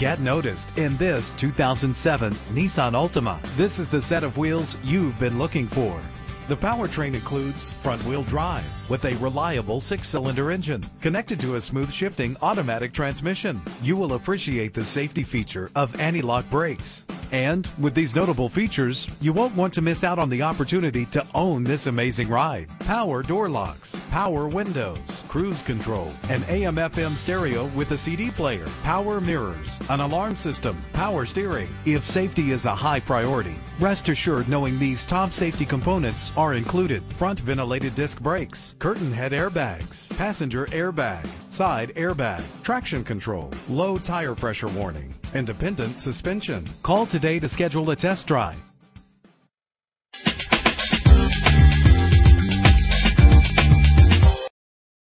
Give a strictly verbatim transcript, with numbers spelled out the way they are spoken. Get noticed in this two thousand seven Nissan Altima. This is the set of wheels you've been looking for. The powertrain includes front-wheel drive with a reliable six-cylinder engine connected to a smooth-shifting automatic transmission. You will appreciate the safety feature of anti-lock brakes. And with these notable features, you won't want to miss out on the opportunity to own this amazing ride. Power door locks, power windows, cruise control, an A M F M stereo with a C D player, power mirrors, an alarm system, power steering. If safety is a high priority, rest assured knowing these top safety components are included: front ventilated disc brakes, curtain head airbags, passenger airbag, side airbag, traction control, low tire pressure warning, independent suspension. Call today to schedule a test drive.